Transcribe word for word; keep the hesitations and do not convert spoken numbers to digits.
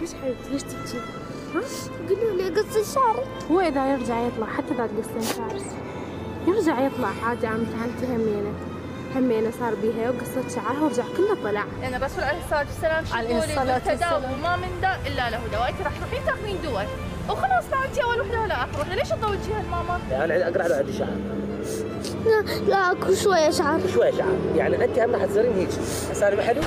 ليش حبيبتي ليش تبكي؟ ها؟ قولوا لي قصي شعرك. هو إذا يرجع يطلع حتى إذا تقصين شعرك يرجع يطلع عادي. عم فهمتي همينة همينة صار بيها وقصت شعرها ورجع كله طلع. لأن الرسول عليه الصلاة والسلام يقول التداوي وما من داء إلا له دواء. أنت راح تروحين تاخذين دواء وخلاص. ما أنت أول وحدة ولا آخر وحدة. ليش تضوجيها الماما؟ أنا أقرع له عندي شعر. لا لا أكو شوية شعر. شوية شعر يعني أنت هم راح تصيرين هيك. صار حلو؟